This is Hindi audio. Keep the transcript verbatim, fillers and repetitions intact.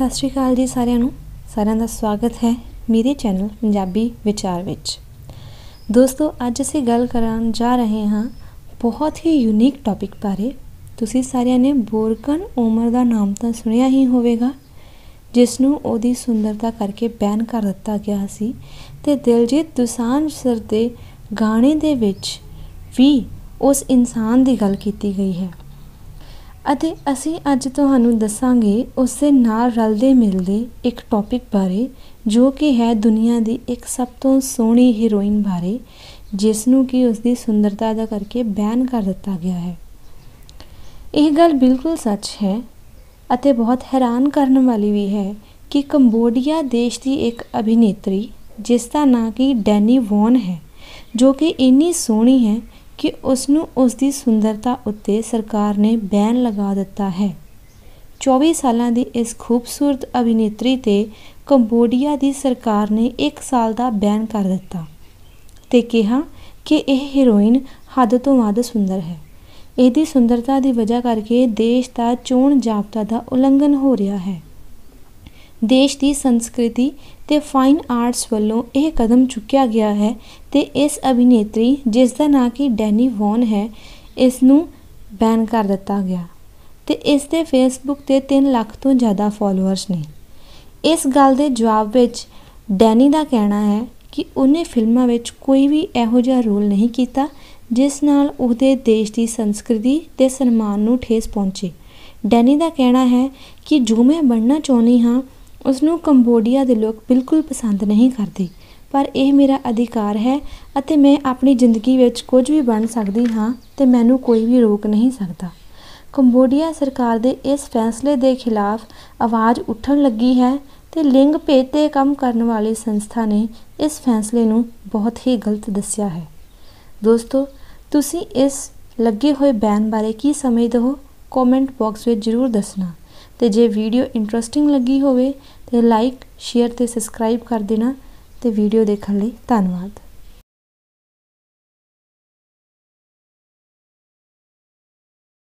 सत श्री अकाल जी सारिਆਂ ਨੂੰ ਸਾਰਿਆਂ ਦਾ स्वागत है मेरे चैनल पंजाबी विचार ਵਿੱਚ। दोस्तों ਅੱਜ ਅਸੀਂ ਗੱਲ ਕਰਨ ਜਾ ਰਹੇ ਹਾਂ बहुत ही यूनीक टॉपिक बारे। ਤੁਸੀਂ ਸਾਰਿਆਂ ਨੇ ਬੋਰਕਨ ਉਮਰ ਦਾ ਨਾਮ ਤਾਂ ਸੁਣਿਆ ਹੀ ਹੋਵੇਗਾ, ਜਿਸ ਨੂੰ ਉਹਦੀ ਸੁੰਦਰਤਾ ਕਰਕੇ ਬੈਨ ਕਰ ਦਿੱਤਾ ਗਿਆ ਸੀ ਤੇ ਦਿਲਜੀਤ ਦੋਸਾਂਝ ਸਰ ਦੇ ਗਾਣੇ ਦੇ ਵਿੱਚ ਵੀ उस इंसान की गल की गई है। ਅਤੇ ਅਸੀਂ ਅੱਜ ਤੁਹਾਨੂੰ ਦੱਸਾਂਗੇ ਉਸ ਦੇ ਨਾਲ ਰਲਦੇ ਮਿਲਦੇ ਇੱਕ ਟੌਪਿਕ ਬਾਰੇ, ਜੋ ਕਿ ਹੈ ਦੁਨੀਆ ਦੀ ਇੱਕ ਸਭ ਤੋਂ ਸੋਹਣੀ ਹੀਰੋਇਨ ਬਾਰੇ, ਜਿਸ ਨੂੰ ਕਿ ਉਸ ਦੀ ਸੁੰਦਰਤਾ ਦਾ ਕਰਕੇ ਬੈਨ ਕਰ ਦਿੱਤਾ ਗਿਆ ਹੈ। ਇਹ ਗੱਲ ਬਿਲਕੁਲ ਸੱਚ ਹੈ ਅਤੇ ਬਹੁਤ ਹੈਰਾਨ ਕਰਨ ਵਾਲੀ ਵੀ ਹੈ ਕਿ ਕੰਬੋਡੀਆ ਦੇਸ਼ ਦੀ ਇੱਕ ਅਭਿਨੇਤਰੀ, ਜਿਸ ਦਾ ਨਾਂ ਕਿ ਡੈਨੀ ਵੌਨ ਹੈ, ਜੋ ਕਿ ਇੰਨੀ ਸੋਹਣੀ ਹੈ कि उसनू उसकी सुंदरता उत्ते सरकार ने बैन लगा दिता है। चौबीस साल की इस खूबसूरत अभिनेत्री ते कंबोडिया की सरकार ने एक साल का बैन कर दिता ते कहा कि यह हीरोइन हद तो वध सुंदर है। इसकी सुंदरता की वजह करके देश का चोण जाब्ता का उल्लंघन हो रहा है। देश की संस्कृति ते फाइन आर्ट्स वालों यह कदम चुकया गया है ते इस अभिनेत्री, जिसका नाम कि डैनी वॉन है, इसनू बैन कर दिता गया ते इसके फेसबुक ते तीन लाख तो ज़्यादा फॉलोअर्स ने। इस गल के जवाब विच डैनी का कहना है कि उन्हें फिल्मों में कोई भी इहो जिहा रोल नहीं किया जिस नाल उसदे देश की संस्कृति ते सन्मान नू ठेस पहुँचे। डैनी का कहना है कि जो मैं बनना चाहती हाँ उसनू कंबोडिया के लोग बिल्कुल पसंद नहीं करते, पर यह मेरा अधिकार है अते मैं अपनी जिंदगी विच कुछ भी बन सकती हाँ ते मैनू कोई भी रोक नहीं सकता। कंबोडिया सरकार दे इस फैसले के खिलाफ आवाज़ उठन लगी है ते लिंग भेद ते काम करने वाली संस्था ने इस फैसले नू बहुत ही गलत दस्या है। दोस्तों तुसी इस लगे हुए बैन बारे की समझते हो, कमेंट बॉक्स में जरूर दसना ते जे वीडियो इंटरेस्टिंग लगी होवे ते लाइक शेयर ते सब्सक्राइब कर देना। ते वीडियो देखने लिए धन्यवाद।